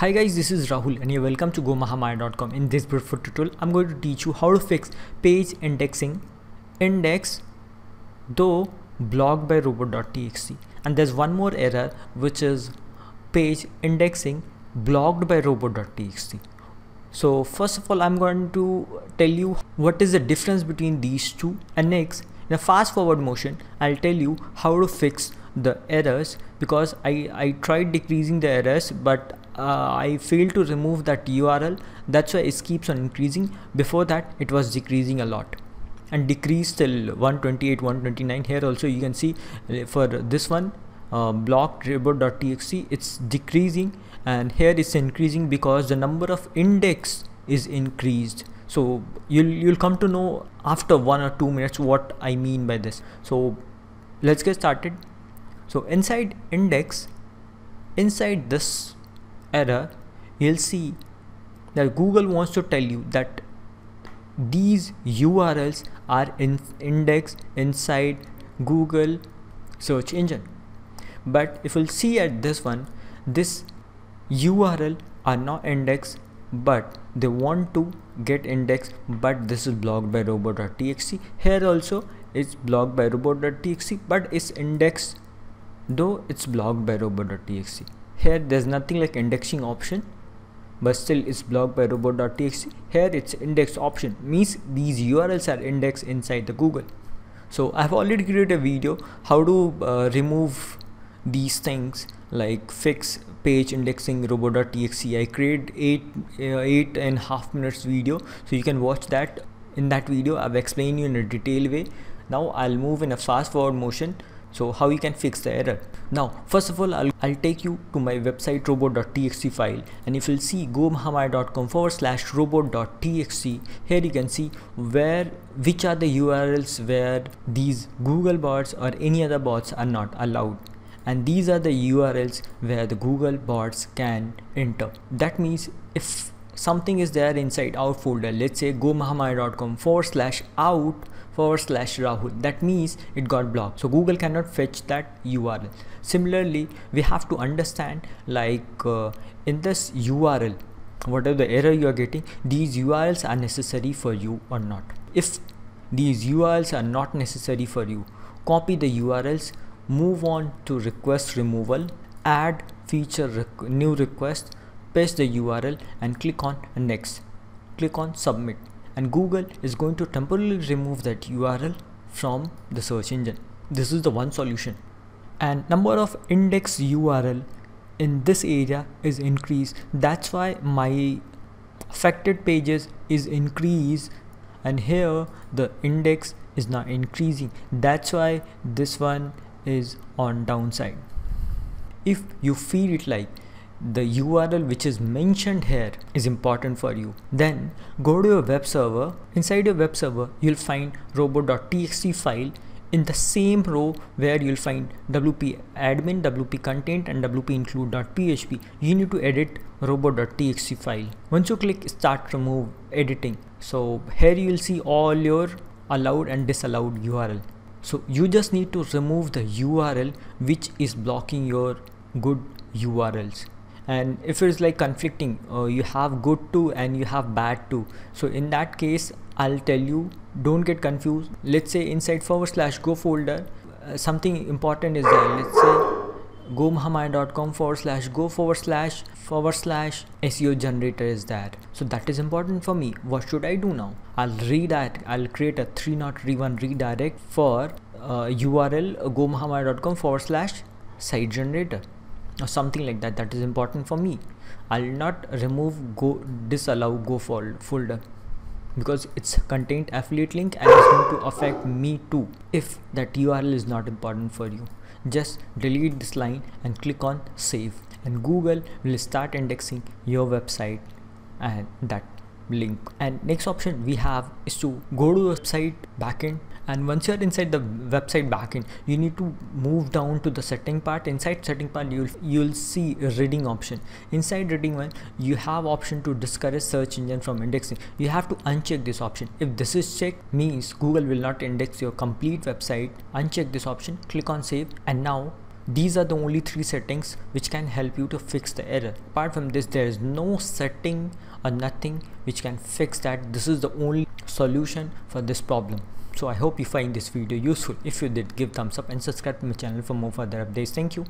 Hi guys, this is Rahul and you're welcome to gomahamaya.com. In this brief tutorial, I'm going to teach you how to fix page indexing, index though blocked by robot.txt. And there's one more error, which is page indexing blocked by robot.txt. So first of all, I'm going to tell you what is the difference between these two, and next, in a fast forward motion, I'll tell you how to fix the errors, because I tried decreasing the errors, but I failed to remove that URL. That's why it keeps on increasing. Before that, it was decreasing a lot and decreased till 128, 129. Here also you can see for this one, blocked robot.txt, it's decreasing, and here it's increasing because the number of index is increased. So you'll come to know after 1 or 2 minutes what I mean by this. So let's get started. So inside index, inside this error, you'll see that Google wants to tell you that these URLs are indexed inside Google search engine. But if you'll see at this one, this URL are not indexed, but they want to get indexed, but this is blocked by robot.txt. Here also it's blocked by robot.txt, but it's indexed though it's blocked by robot.txt. Here there's nothing like indexing option, but still it's blocked by robot.txt. Here it's index option, means these URLs are indexed inside the Google. So I've already created a video how to remove these things, like fix page indexing robot.txt. I created 8.5 minutes video, so you can watch that. In that video, I've explained you in a detailed way. Now I'll move in a fast forward motion. So how you can fix the error. Now first of all, I'll take you to my website robot.txt file, and if you'll see gomahamaya.com/robot.txt, here you can see which are the URLs where these Google bots or any other bots are not allowed, and these are the URLs where the Google bots can enter. That means if something is there inside out folder, let's say gomahamaya.com/out/Rahul, that means it got blocked, so Google cannot fetch that URL. Similarly, we have to understand, like in this URL, whatever the error you are getting, these URLs are necessary for you or not. If these URLs are not necessary for you, copy the URLs, move on to request removal, add feature new request, paste the URL and click on next, click on submit, and Google is going to temporarily remove that URL from the search engine. This is the one solution. And number of index URL in this area is increased. That's why my affected pages is increased, and here the index is not increasing. That's why this one is on downside. If you feel it like the URL which is mentioned here is important for you, then go to your web server. Inside your web server, you'll find robot.txt file. In the same row where you'll find wp-admin, wp-content and wp-include.php, you need to edit robot.txt file. Once you click start remove editing, so here you'll see all your allowed and disallowed URL. So you just need to remove the URL which is blocking your good URLs. And if it's like conflicting, you have good too and you have bad too. So in that case, I'll tell you, don't get confused. Let's say inside /go folder, something important is there. Let's say gomahamaya.com/go/SEO generator is there. So that is important for me. What should I do now? I'll create a 3031 redirect for URL gomahamaya.com/site generator. or something like that. That is important for me. I'll not remove disallow go folder because it's contained affiliate link and it's going to affect me too. If that URL is not important for you, just delete this line and click on save, and Google will start indexing your website and that link. And next option we have is to go to website backend. And once you're inside the website backend, you need to move down to the setting part. Inside setting part, you'll see a reading option. Inside reading one, you have option to discourage search engine from indexing. You have to uncheck this option. If this is checked, means Google will not index your complete website. Uncheck this option, click on save, and now These are the only three settings which can help you to fix the error. Apart from this, there is no setting or nothing which can fix that. This is the only solution for this problem. So I hope you find this video useful. If you did, give thumbs up and subscribe to my channel for more further updates. Thank you.